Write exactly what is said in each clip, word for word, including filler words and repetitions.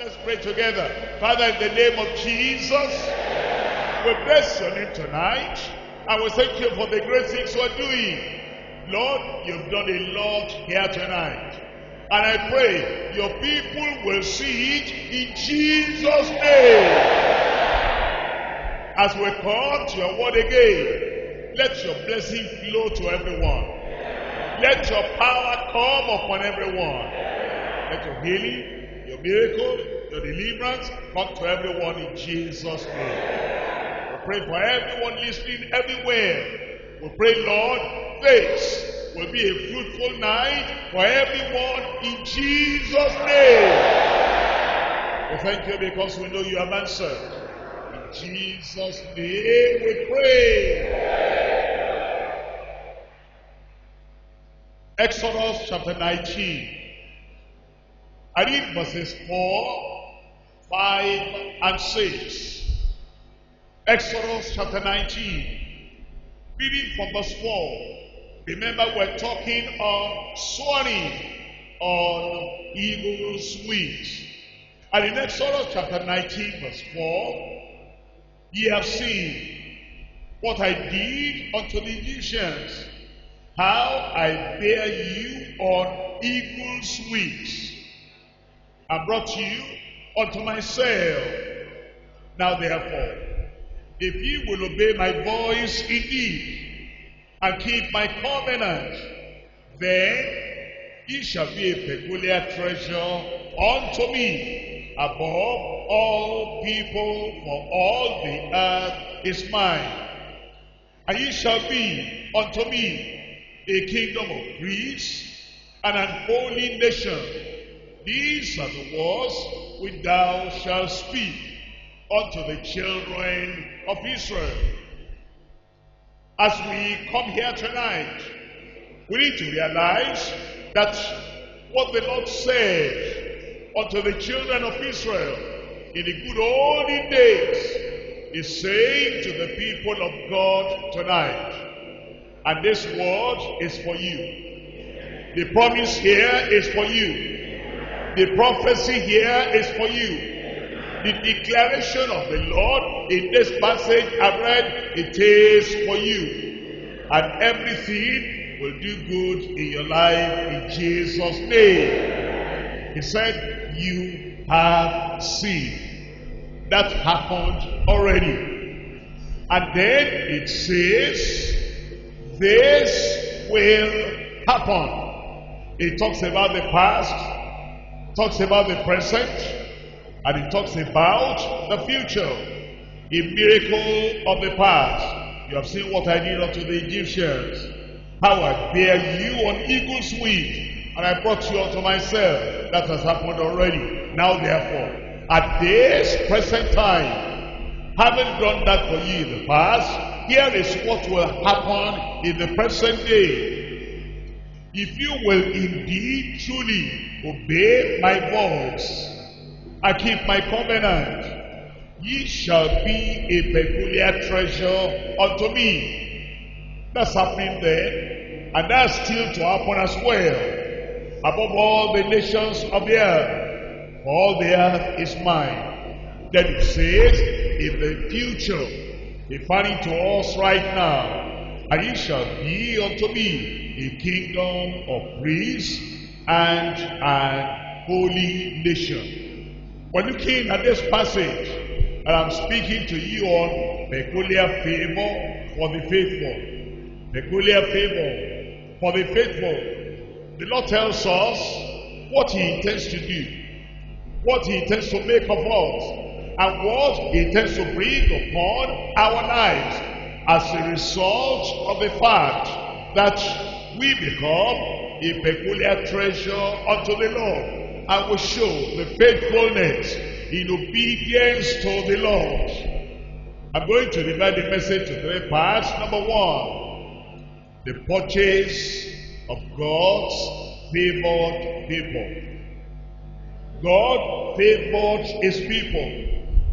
Let's pray together. Father, in the name of Jesus, we bless your name tonight. I will thank you for the great things you are doing. Lord, you've done a lot here tonight. And I pray your people will see it in Jesus' name. As we come to your word again, let your blessing flow to everyone. Let your power come upon everyone. Let your healing, your miracle, your deliverance come to everyone in Jesus' name. We pray for everyone listening everywhere. We pray, Lord, this will be a fruitful night for everyone in Jesus' name. We thank you because we know you have answered. In Jesus' name we pray. Exodus chapter nineteen. I read verses four, five, and six. Exodus chapter nineteen. Reading from verse four. Remember, we're talking on swearing on evil sweet. And in Exodus chapter nineteen, verse four, ye have seen what I did unto the Egyptians, how I bear you on eagle's wings. I brought you unto myself. Now therefore, if ye will obey my voice indeed, and keep my covenant, then ye shall be a peculiar treasure unto me above all people, for all the earth is mine. And ye shall be unto me a kingdom of priests and an holy nation. These are the words which thou shalt speak unto the children of Israel. As we come here tonight, we need to realize that what the Lord said unto the children of Israel in the good olden days is saying to the people of God tonight. And this word is for you. The promise here is for you. The prophecy here is for you. The declaration of the Lord in this passage I read, it is for you. And everything will do good in your life in Jesus' name. He said, you have seen. That happened already. And then it says, this will happen. It talks about the past, talks about the present, and it talks about the future. A miracle of the past. You have seen what I did unto the Egyptians, how I bear you on eagle's wings, and I brought you unto myself. That has happened already. Now therefore, at this present time, having done that for you in the past, here is what will happen in the present day. If you will indeed truly obey my voice and keep my covenant, ye shall be a peculiar treasure unto me. That's happening then, and that's still to happen as well. Above all the nations of the earth, all the earth is mine. Then it says, in the future, referring to us right now, and ye shall be unto me a kingdom of priests and an holy nation. We're looking at this passage, and I'm speaking to you on peculiar favor for the faithful. Peculiar favor for the faithful. The Lord tells us what he intends to do, what he intends to make of us, and what it tends to bring upon our lives as a result of the fact that we become a peculiar treasure unto the Lord. I will show the faithfulness in obedience to the Lord. I'm going to divide the message into three parts. Number one, the purchase of God's favored people. God favored his people.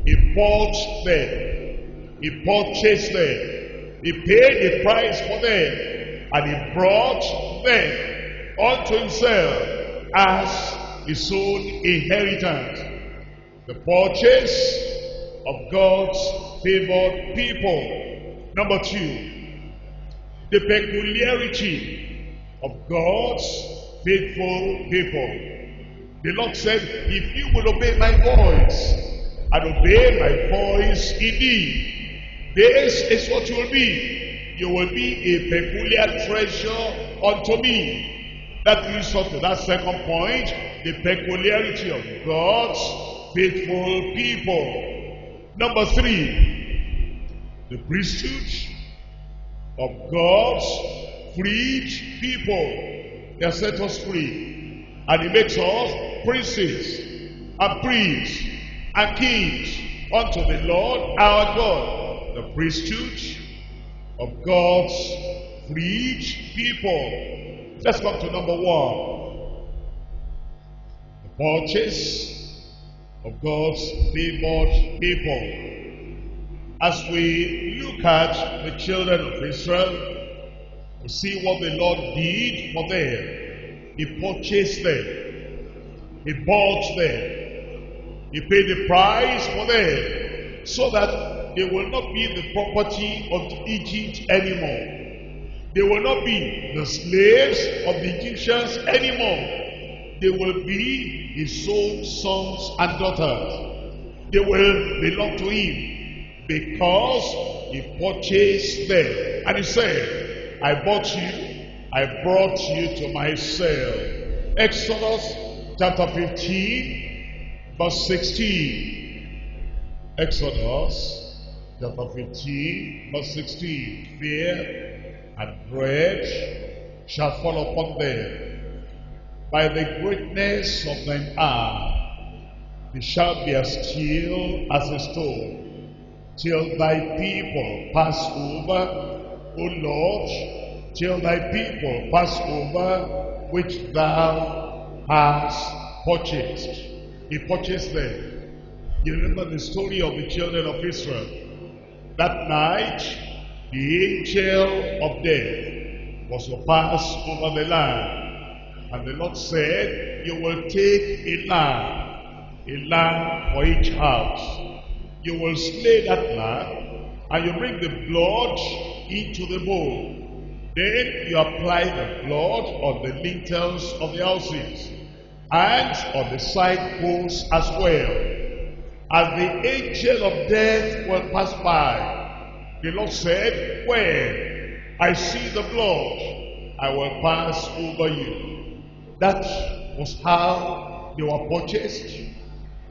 He bought them, he purchased them, he paid a price for them, and he brought them unto himself as his own inheritance. the purchase of God's favored people. Number two, the peculiarity of God's faithful people. The Lord said, if you will obey my voice, and obey my voice indeed, this is what you will be. You will be a peculiar treasure unto me. That leads us to that second point, the peculiarity of God's faithful people. Number three, the priesthood of God's freed people. They set us free, and He makes us princes and priests and kings unto the Lord our God. The priesthood of God's freed people. Let's come to number one, the purchase of God's favored people. As we look at the children of Israel, we see what the Lord did for them. He purchased them. He bought them. He paid the price for them, so that they will not be the property of Egypt anymore. They will not be the slaves of the Egyptians anymore. They will be His own sons and daughters. They will belong to Him because He purchased them. And He said, I bought you, I brought you to myself. Exodus chapter fifteen, verse sixteen. Exodus chapter fifteen, verse sixteen. Fear and dread shall fall upon them. By the greatness of thine arm, they shall be as still as a stone, till thy people pass over, O Lord, till thy people pass over, which thou has purchased. He purchased them. You remember the story of the children of Israel. That night, the angel of death was to pass over the land. And the Lord said, you will take a lamb, a lamb for each house. You will slay that lamb, and you bring the blood into the bowl. Then you apply the blood on the lintels of the houses, and on the side posts as well. As the angel of death will pass by, the Lord said, when I see the blood, I will pass over you. That was how they were purchased,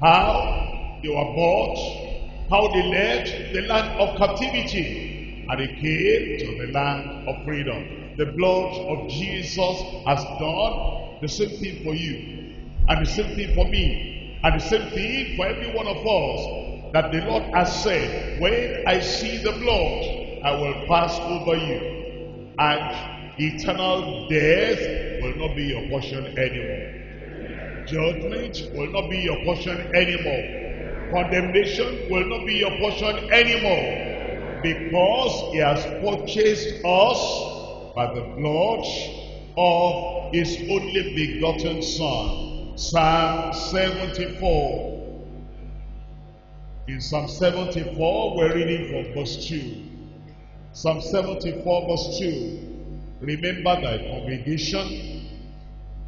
how they were bought, how they left the land of captivity, and they came to the land of freedom. The blood of Jesus has done the same thing for you, and the same thing for me, and the same thing for every one of us, that the Lord has said, when I see the blood, I will pass over you, and eternal death will not be your portion anymore. Judgment will not be your portion anymore. Condemnation will not be your portion anymore. Because He has purchased us by the blood of His only begotten Son. Psalm seventy-four. In Psalm seventy-four, we're reading from verse two. Psalm seventy-four, verse two. Remember thy congregation,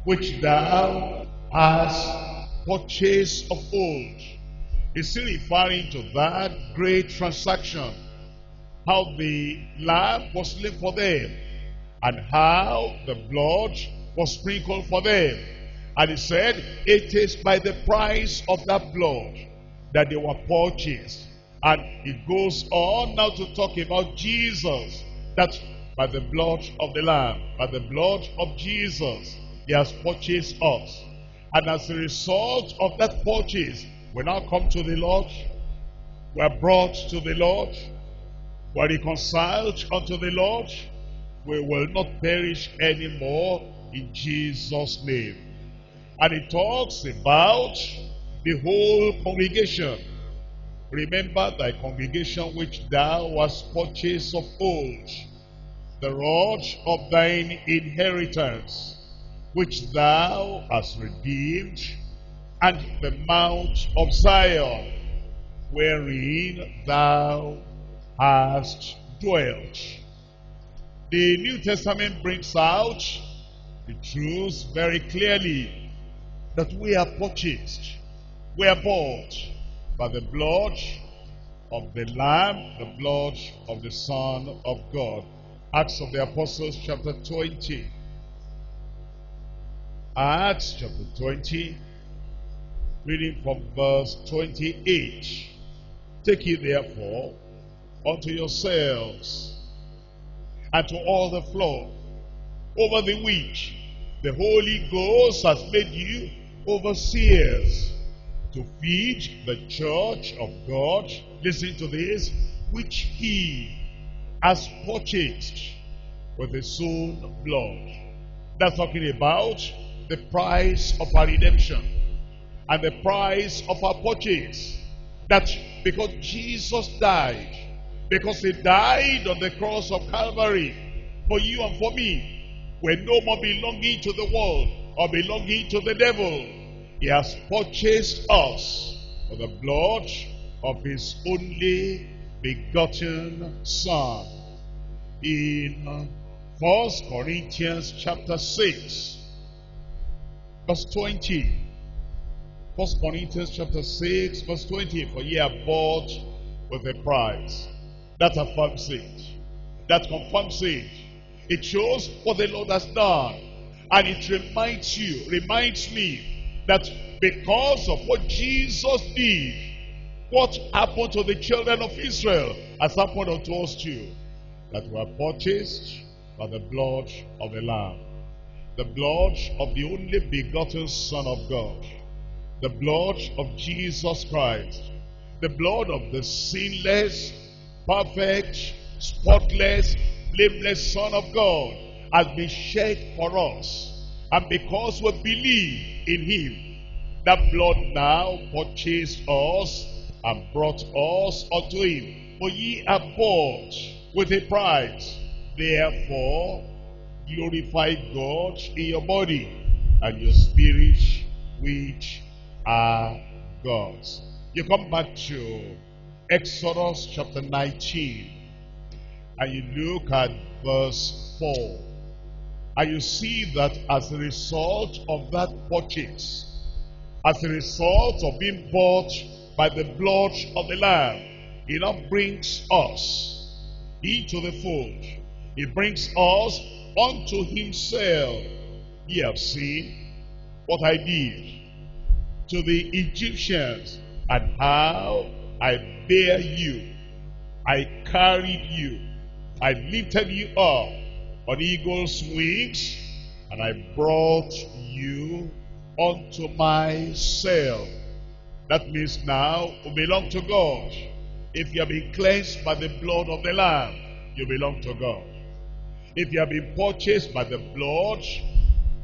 which thou hast purchased of old. It's still referring to that great transaction, how the lamb was slain for them, and how the blood was sprinkled for them. And He said, it is by the price of that blood that they were purchased. And it goes on now to talk about Jesus, that by the blood of the lamb, by the blood of Jesus, He has purchased us. And as a result of that purchase, we now come to the Lord, we are brought to the Lord, we are reconciled unto the Lord. We will not perish anymore in Jesus' name. And it talks about the whole congregation. Remember thy congregation which thou hast purchased of old, the rod of thine inheritance, which thou hast redeemed and the Mount of Zion, wherein thou hast dwelt. The New Testament brings out the truth very clearly, that we are purchased, we are bought by the blood of the Lamb, the blood of the Son of God. Acts of the Apostles chapter twenty. Acts chapter twenty, reading from verse twenty-eight. Take ye therefore unto yourselves and to all the flock, over the which the Holy Ghost has made you overseers, to feed the church of God, listen to this, which he has purchased with his own blood. That's talking about the price of our redemption and the price of our purchase. That because Jesus died, because he died on the cross of Calvary for you and for me, we're no more belonging to the world or belonging to the devil. He has purchased us with the blood of his only begotten Son. In First Corinthians chapter six, verse twenty. First Corinthians chapter six, verse twenty. For ye are bought with a price. That affirms it. That confirms it. It shows what the Lord has done, and it reminds you, reminds me, that because of what Jesus did, what happened to the children of Israel has happened unto us too, that we are purchased by the blood of the Lamb, the blood of the only begotten Son of God, the blood of Jesus Christ, the blood of the sinless, perfect, spotless, blameless Son of God has been shed for us, and because we believe in him, that blood now purchased us and brought us unto him. For ye are bought with a price, therefore glorify God in your body and your spirit, which are God's. You come back to Exodus chapter nineteen, and you look at verse four, and you see that as a result of that purchase, as a result of being bought by the blood of the Lamb, he now brings us into the fold. He brings us unto himself. Ye have seen what I did to the Egyptians, and how I bare you, I carried you, I lifted you up on eagle's wings, and I brought you unto myself. That means now you belong to God. If you have been cleansed by the blood of the Lamb, you belong to God. If you have been purchased by the blood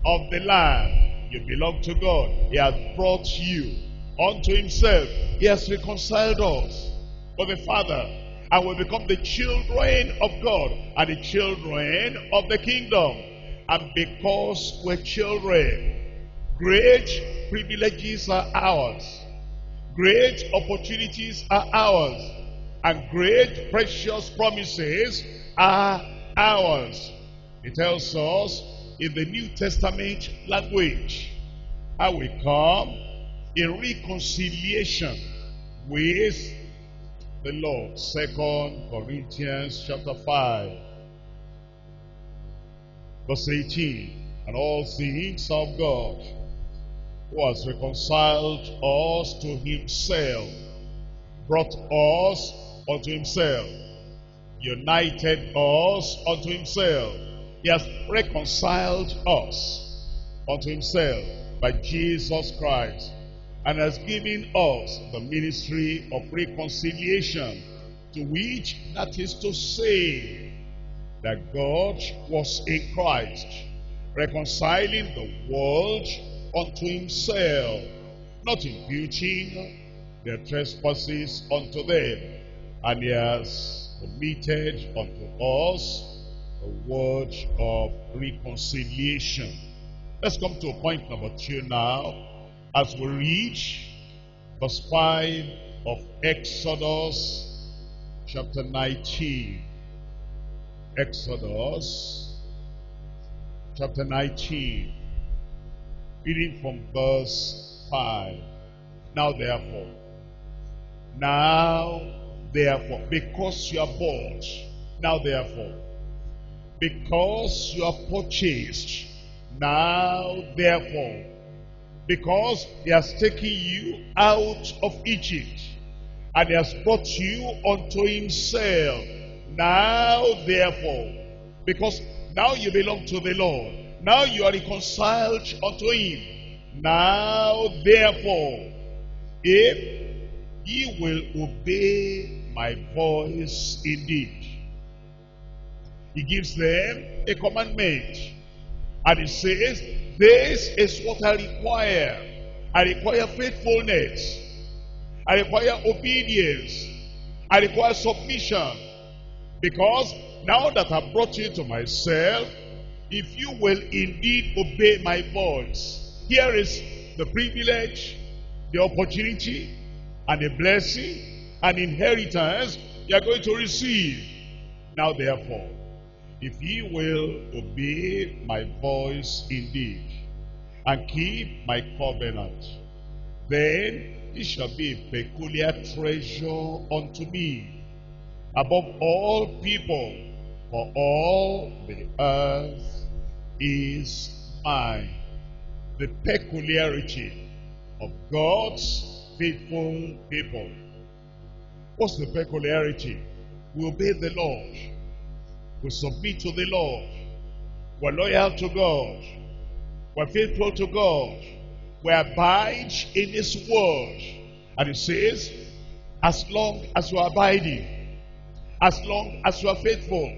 of the Lamb, you belong to God. He has brought you unto himself. He has reconciled us with the Father, and will become the children of God and the children of the kingdom. And because we're children, great privileges are ours, great opportunities are ours, and great precious promises are ours. It tells us in the New Testament language how we come in reconciliation with the Lord. Second Corinthians chapter five, verse eighteen. And all things of God, who has reconciled us to himself, brought us unto himself, united us unto himself. He has reconciled us unto himself by Jesus Christ, and has given us the ministry of reconciliation, to which, that is to say, that God was in Christ, reconciling the world unto himself, not imputing their trespasses unto them, and he has committed unto us the word of reconciliation. Let's come to point number two now. as we read verse five of Exodus chapter nineteen. Exodus chapter nineteen, reading from verse five. Now therefore, now therefore, because you are bought, now therefore, because you are purchased, now therefore, because he has taken you out of Egypt, and he has brought you unto himself, now therefore, because now you belong to the Lord, now you are reconciled unto him, now therefore, if ye will obey my voice indeed. He gives them a commandment, and he says, this is what I require. I require faithfulness. I require obedience. I require submission. Because now that I brought you to myself, if you will indeed obey my voice, here is the privilege, the opportunity, and the blessing, and inheritance you are going to receive. Now therefore, if ye will obey my voice indeed, and keep my covenant, then it shall be a peculiar treasure unto me above all people, for all the earth is mine. The peculiarity of God's faithful people. What's the peculiarity? We obey the Lord. We submit to the Lord. We're loyal to God. We're faithful to God. We abide in his word. And it says, as long as you are abiding, as long as you are faithful,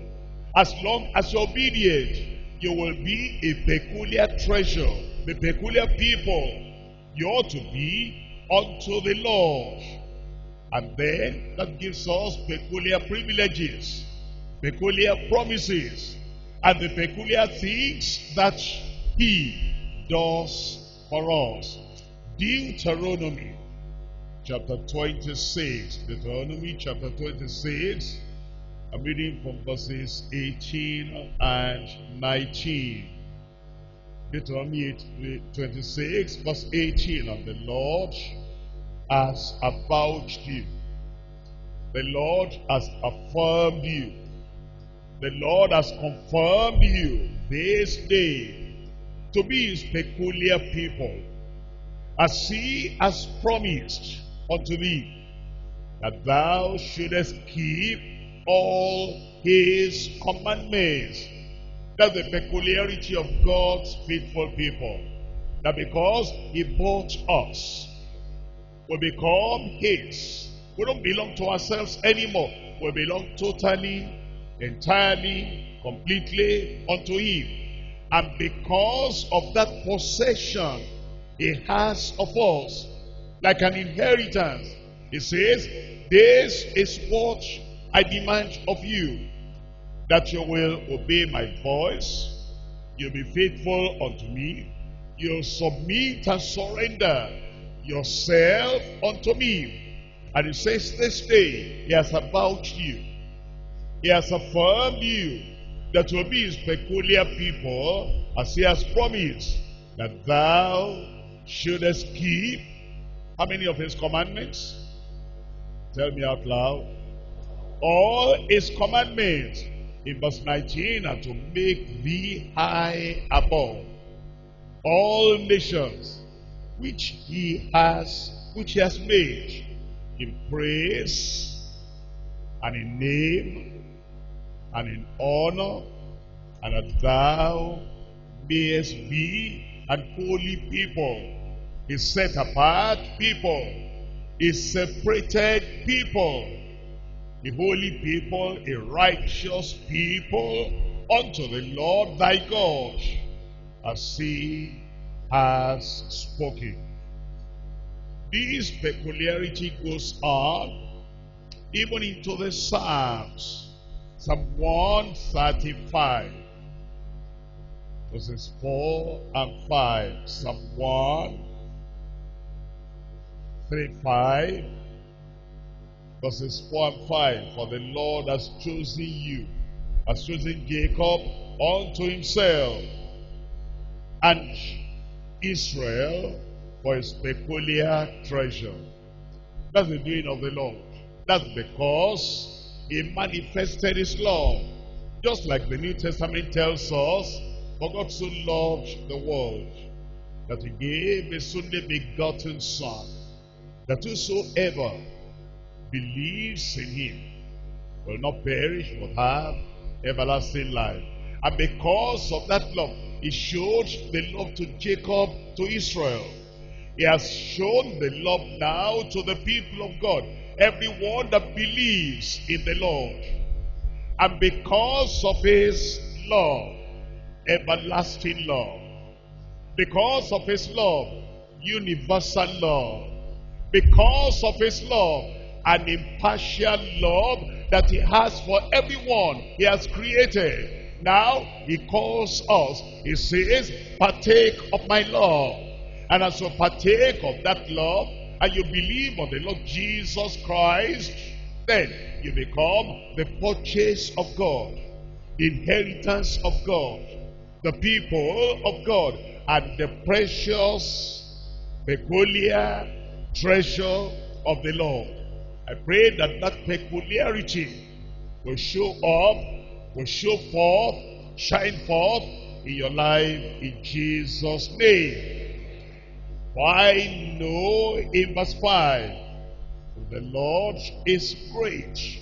as long as you're obedient, you will be a peculiar treasure, the peculiar people. You ought to be unto the Lord. And then that gives us peculiar privileges, peculiar promises, and the peculiar things that he does for us. Deuteronomy chapter twenty-six, Deuteronomy chapter twenty-six, I'm reading from verses eighteen and nineteen. Deuteronomy twenty-six, verse eighteen, and the Lord has avouched you, the Lord has affirmed you, the Lord has confirmed you this day to be his peculiar people, as he has promised unto thee, that thou shouldest keep all his commandments. That's the peculiarity of God's faithful people, that because he bought us, we become his. We don't belong to ourselves anymore. We belong totally, entirely, completely unto him. And because of that possession he has of us, like an inheritance, he says, this is what I demand of you, that you will obey my voice, you'll be faithful unto me, you'll submit and surrender yourself unto me. And he says, this day he has avouched you, he has affirmed you, that will be his peculiar people, as he has promised, that thou shouldest keep how many of his commandments? Tell me out loud. All his commandments. In verse nineteen, and to make thee high above all nations, which he has, which he has made, in praise, and in name, and in honor, and that thou mayest be an holy people, a set apart people, a separated people, a holy people, a righteous people, unto the Lord thy God, as he has spoken. This peculiarity goes on even into the Psalms. Psalm one thirty-five, verses four and five. Psalm one three five, verses four and five. For the Lord has chosen you, has chosen Jacob unto himself, and Israel for his peculiar treasure. That's the doing of the Lord. That's because he manifested his love. Just like the New Testament tells us, for God so loved the world, that he gave his only begotten Son, that whosoever believes in him will not perish, but have everlasting life. And because of that love, he showed the love to Jacob, to Israel. He has shown the love now to the people of God, everyone that believes in the Lord. And because of his love, everlasting love, because of his love, universal love, because of his love, an impartial love that he has for everyone he has created. Now he calls us, he says, partake of my love. And as you partake of that love, and you believe on the Lord Jesus Christ, then you become the purchase of God, the inheritance of God, the people of God, and the precious, peculiar treasure of the Lord. I pray that that peculiarity will show up, will show forth, shine forth in your life in Jesus' name. For I know, in verse five, the Lord is great,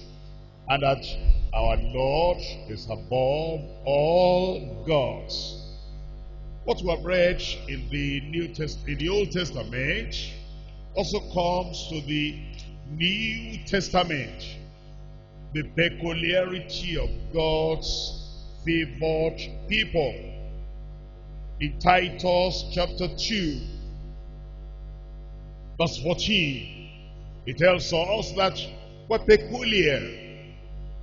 and that our Lord is above all gods. What we have read in the New Test in the Old Testament also comes to the New Testament. The peculiarity of God's favored people. In Titus chapter two, verse fourteen, it tells us that we're peculiar,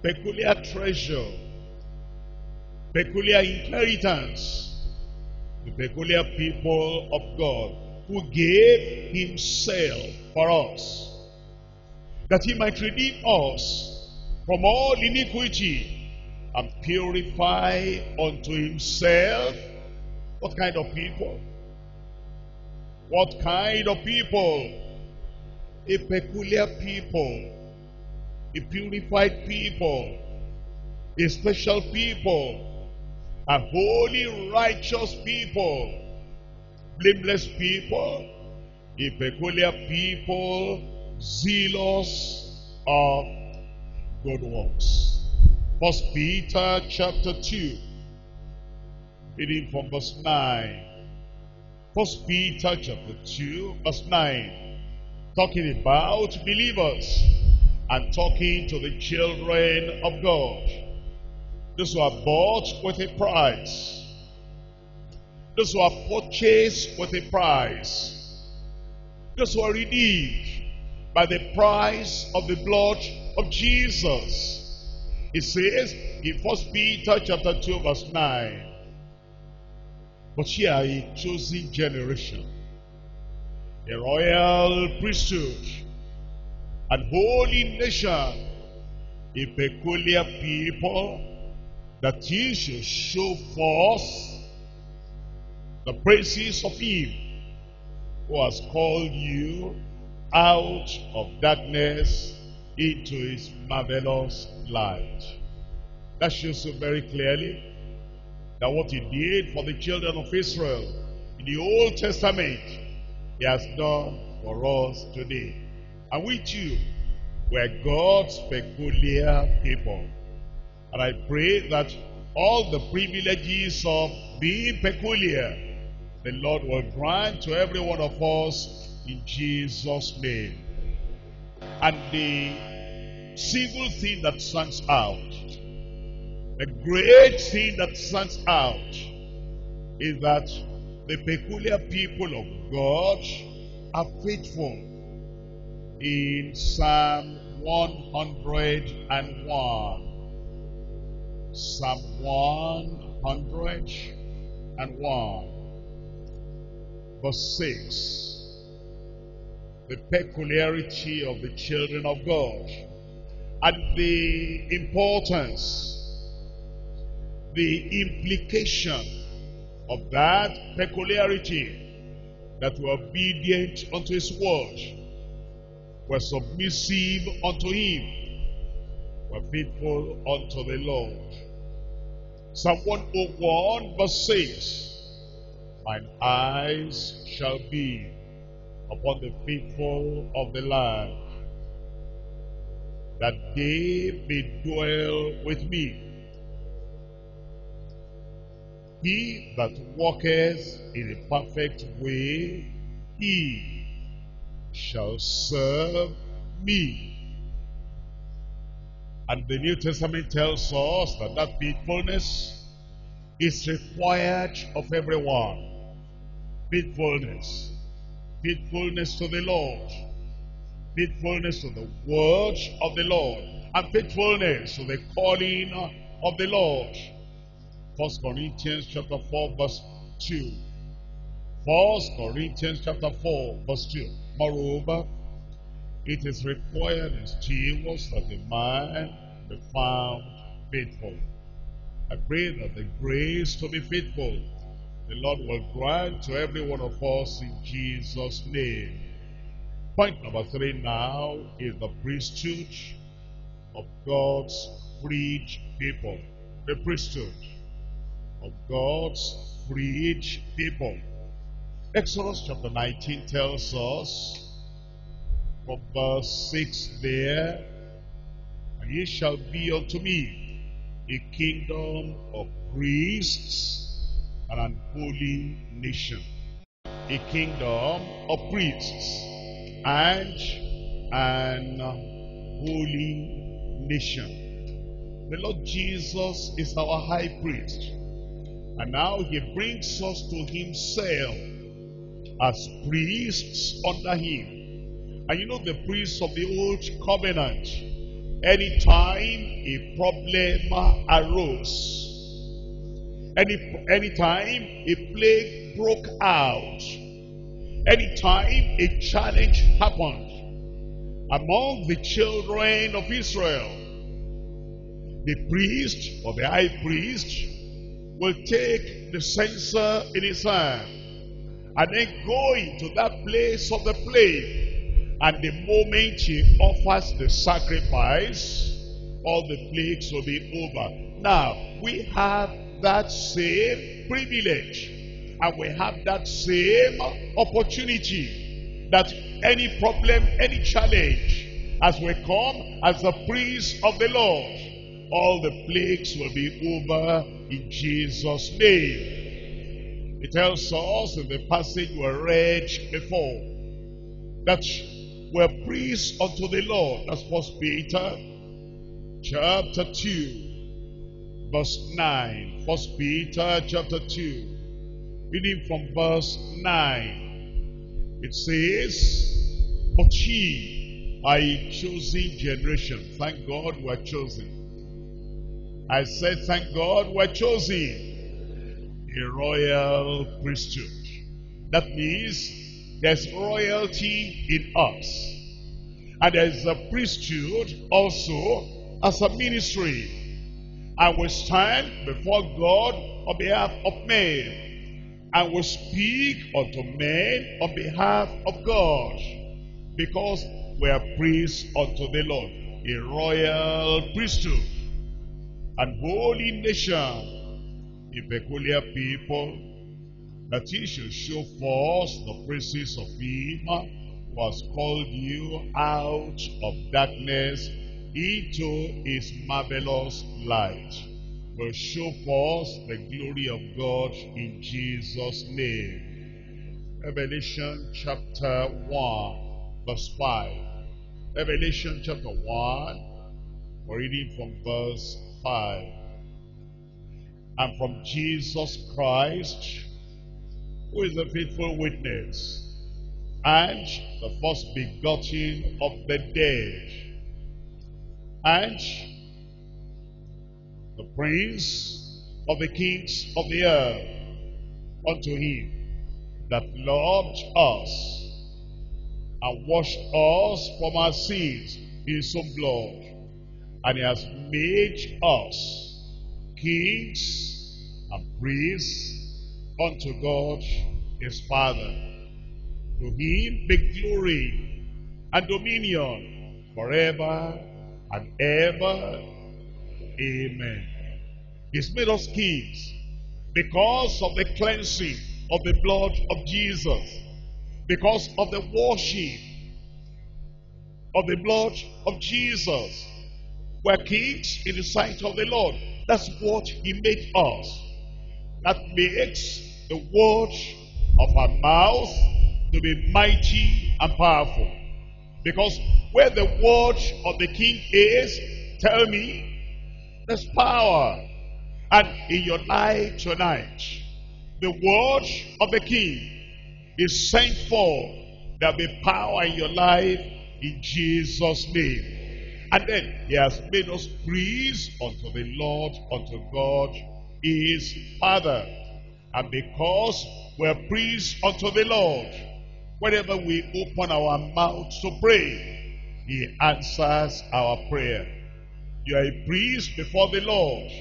peculiar treasure, peculiar inheritance, the peculiar people of God, who gave himself for us, that he might redeem us from all iniquity and purify unto himself. What kind of people? What kind of people? A peculiar people, a purified people, a special people, a holy, righteous people, blameless people, a peculiar people, zealous of good works. First Peter chapter two, reading from verse nine. First Peter chapter two, verse nine, talking about believers and talking to the children of God. Those who are bought with a price, those who are purchased with a price, those who are redeemed by the price of the blood of Jesus. It says in First Peter chapter two, verse nine, but ye are a chosen generation, a royal priesthood, an holy nation, a peculiar people, that ye should show forth the praises of him who has called you out of darkness into his marvelous light. That shows you very clearly that what he did for the children of Israel in the Old Testament, he has done for us today. And we too were God's peculiar people. And I pray that all the privileges of being peculiar, the Lord will grant to every one of us in Jesus' name. And the single thing that stands out, the great thing that stands out, is that the peculiar people of God are faithful. In Psalm one hundred and one, Psalm one hundred and one, verse six, the peculiarity of the children of God, and the importance, the implication of that peculiarity, that we're obedient unto his word, we're submissive unto him, we're faithful unto the Lord. Psalm one oh one verse six, mine eyes shall be upon the faithful of the land, that they may dwell with me. He that walketh in a perfect way, he shall serve me. And the New Testament tells us that that faithfulness is required of everyone. Faithfulness. Faithfulness to the Lord. Faithfulness to the words of the Lord. And faithfulness to the calling of the Lord. First Corinthians chapter four verse two. First Corinthians chapter four verse two. Moreover, it is required in stewards that a man be found faithful. I pray that the grace to be faithful the Lord will grant to every one of us in Jesus' name. Point number three now is the priesthood of God's freed people. The priesthood of God's freed people. Exodus chapter nineteen tells us from verse six there, and ye shall be unto me a kingdom of priests and an holy nation. A kingdom of priests and an holy nation. The Lord Jesus is our high priest. And now he brings us to himself as priests under him. And you know, the priests of the old covenant, anytime a problem arose, any anytime a plague broke out, anytime a challenge happened among the children of Israel, the priest or the high priest will take the censer in his hand and then go into that place of the plague, and the moment he offers the sacrifice, all the plagues will be over. Now we have that same privilege and we have that same opportunity, that any problem, any challenge, as we come as the priest of the Lord, all the plagues will be over in Jesus' name. It tells us in the passage we read before that we're priests unto the Lord. That's First Peter chapter two verse nine. First Peter chapter two, reading from verse nine. It says, but ye are a chosen generation. Thank God we're chosen. I said, thank God we're chosen. A royal priesthood. That means there's royalty in us. And there's a priesthood also as a ministry. And we stand before God on behalf of men. And we speak unto men on behalf of God. Because we are priests unto the Lord. A royal priesthood. And holy nation, a peculiar people, that he should show forth the praises of him who has called you out of darkness into his marvelous light. Will show forth the glory of God in Jesus' name. Revelation chapter one verse five. Revelation chapter one, we're reading from verse five. And from Jesus Christ, who is the faithful witness, and the first begotten of the dead, and the prince of the kings of the earth, unto him that loved us and washed us from our sins in his own blood, and he has made us kings and priests unto God his Father. To him be glory and dominion forever and ever. Amen. He's made us kings because of the cleansing of the blood of Jesus, because of the washing of the blood of Jesus. We're kings in the sight of the Lord. That's what he made us. That makes the word of our mouth to be mighty and powerful, because where the word of the king is, tell me, there's power. And in your life tonight, the word of the king is sent forth. There'll be power in your life in Jesus' name. And then he has made us priests unto the Lord, unto God his Father. And because we're priests unto the Lord, whenever we open our mouth to pray, he answers our prayer. You are a priest before the Lord.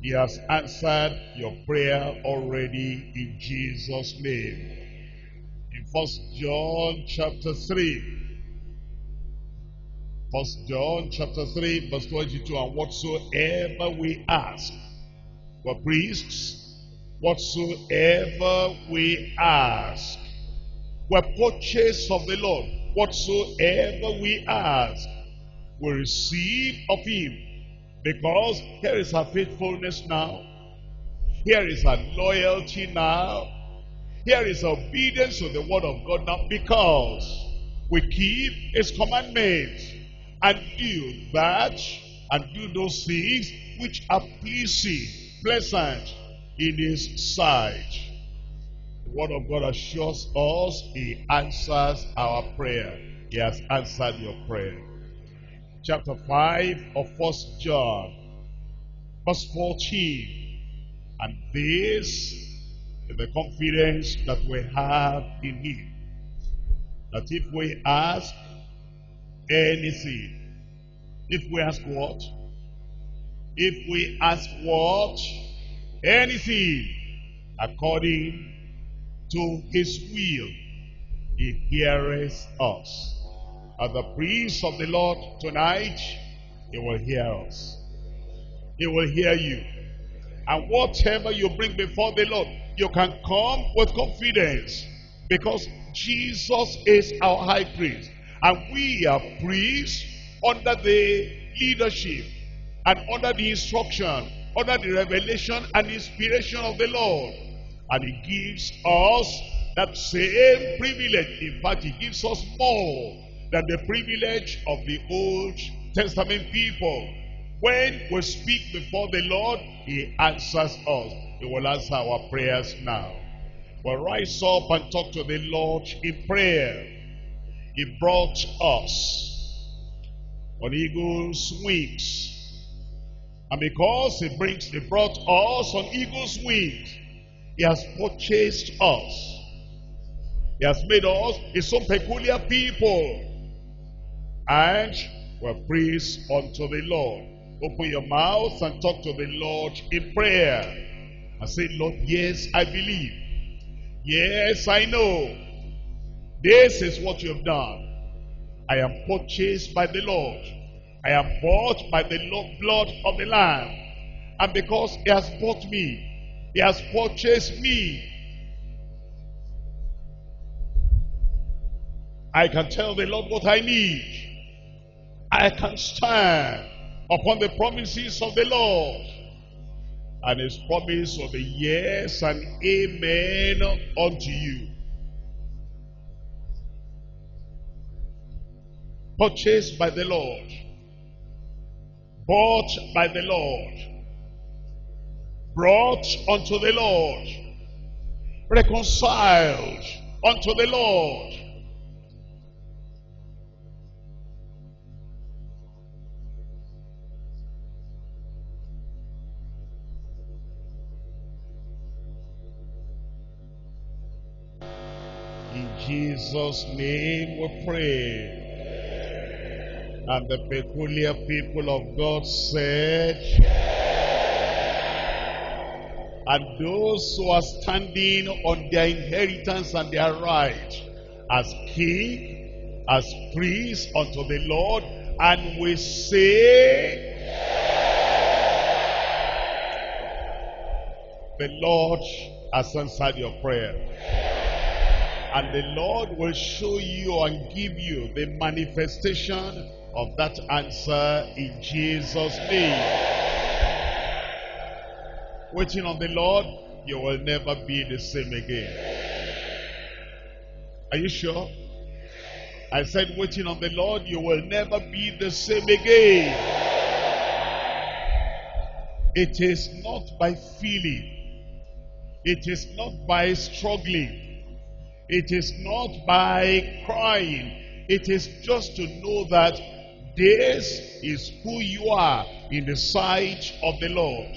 He has answered your prayer already in Jesus' name. In First John chapter three, First John chapter three, verse twenty-two, and whatsoever we ask, we're priests, whatsoever we ask, we're purchased of the Lord, whatsoever we ask, we receive of him, because here is our faithfulness now, here is our loyalty now, here is obedience to the word of God now, because we keep his commandments and do that and do those things which are pleasing, pleasant in his sight. The word of God assures us he answers our prayer. He has answered your prayer. Chapter five of First John, verse fourteen. And this is the confidence that we have in him, that if we ask anything, if we ask what? If we ask what? Anything according to his will, he heareth us. As the priest of the Lord tonight, he will hear us. He will hear you. And whatever you bring before the Lord, you can come with confidence, because Jesus is our high priest, and we are priests under the leadership and under the instruction, under the revelation and inspiration of the Lord. And he gives us that same privilege. In fact, he gives us more than the privilege of the Old Testament people. When we speak before the Lord, he answers us. He will answer our prayers now. We'll rise up and talk to the Lord in prayer. He brought us on eagle's wings. And because he brings, he brought us on eagle's wings, he has purchased us. He has made us his own peculiar people, and we're priests unto the Lord. Open your mouth and talk to the Lord in prayer and say, Lord, yes, I believe. Yes, I know. This is what you have done. I am purchased by the Lord. I am bought by the blood of the Lamb. And because he has bought me, he has purchased me, I can tell the Lord what I need. I can stand upon the promises of the Lord, and his promise of a yes and amen unto you. Purchased by the Lord, bought by the Lord, brought unto the Lord, reconciled unto the Lord. Jesus' name we pray. And the peculiar people of God said, and those who are standing on their inheritance and their right as king, as priest unto the Lord, and we say, the Lord has answered your prayer. And the Lord will show you and give you the manifestation of that answer in Jesus' name. Waiting on the Lord, you will never be the same again. Are you sure? I said, waiting on the Lord, you will never be the same again. It is not by feeling. It is not by struggling. It is not by crying. It is just to know that this is who you are in the sight of the Lord.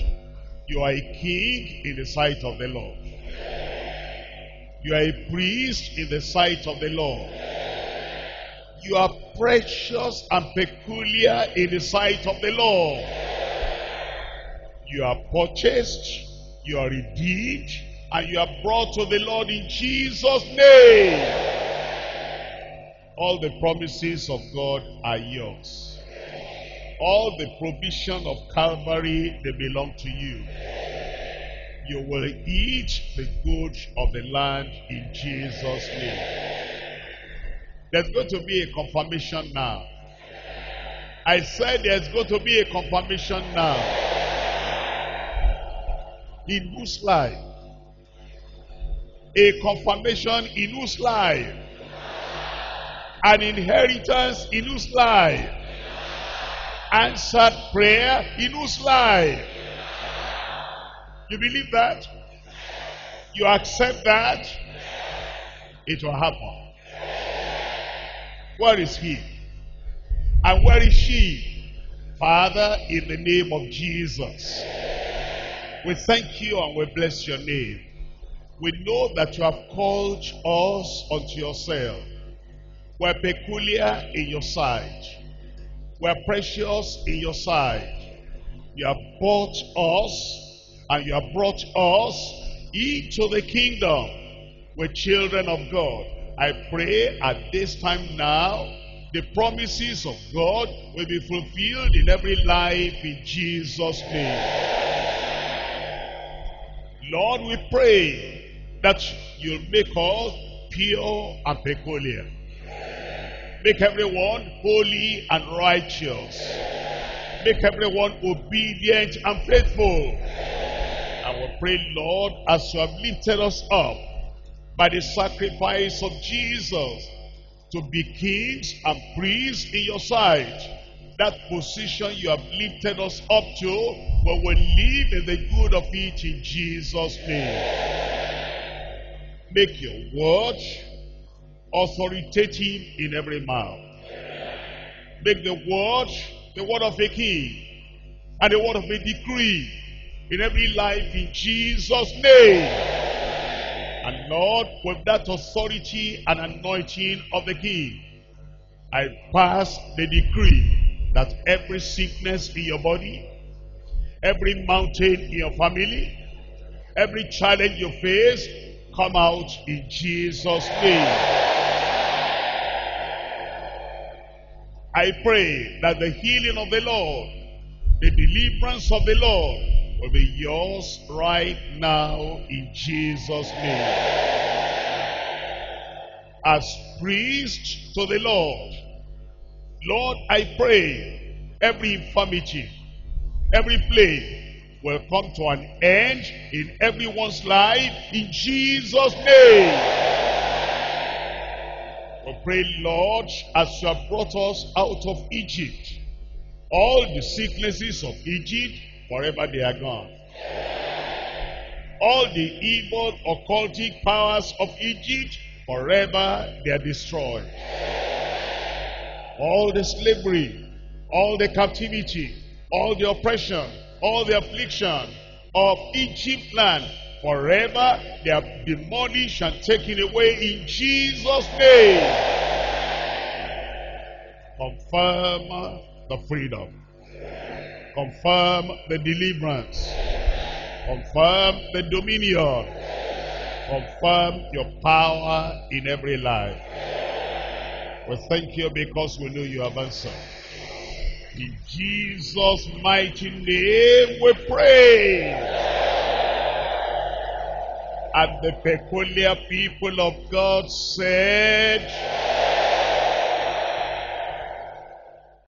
You are a king in the sight of the Lord. You are a priest in the sight of the Lord. You are precious and peculiar in the sight of the Lord. You are purchased, you are redeemed, and you are brought to the Lord in Jesus' name. All the promises of God are yours. All the provision of Calvary, they belong to you. You will eat the good of the land in Jesus' name. There's going to be a confirmation now. I said there's going to be a confirmation now. In whose life? A confirmation in whose life? An inheritance in whose life? Answered prayer in whose life? You believe that? You accept that? It will happen. Where is he? And where is she? Father, in the name of Jesus, we thank you and we bless your name. We know that you have called us unto yourself. We are peculiar in your sight. We are precious in your sight. You have bought us and you have brought us into the kingdom. We're children of God. I pray at this time now, the promises of God will be fulfilled in every life in Jesus' name. Lord, we pray that you'll make us pure and peculiar. Make everyone holy and righteous. Make everyone obedient and faithful. And we pray, Lord, as you have lifted us up by the sacrifice of Jesus to be kings and priests in your sight, that position you have lifted us up to, but we live in the good of it in Jesus' name. Make your word authoritative in every mouth. Make the word the word of a king and the word of a decree in every life in Jesus' name. And Lord, with that authority and anointing of the king, I pass the decree that every sickness in your body, every mountain in your family, every challenge you face, come out in Jesus' name. I pray that the healing of the Lord, the deliverance of the Lord will be yours right now in Jesus' name. As priest to the Lord, Lord, I pray every infirmity, every plague will come to an end in everyone's life in Jesus' name. We pray, Lord, as you have brought us out of Egypt, all the sicknesses of Egypt, forever they are gone. All the evil occultic powers of Egypt, forever they are destroyed. All the slavery, all the captivity, all the oppression, all the affliction of Egypt land, forever. They are demolished and taken away in Jesus' name. Confirm the freedom. Confirm the deliverance. Confirm the dominion. Confirm your power in every life. We thank you because we know you have answered. In Jesus' mighty name we pray. And the peculiar people of God said...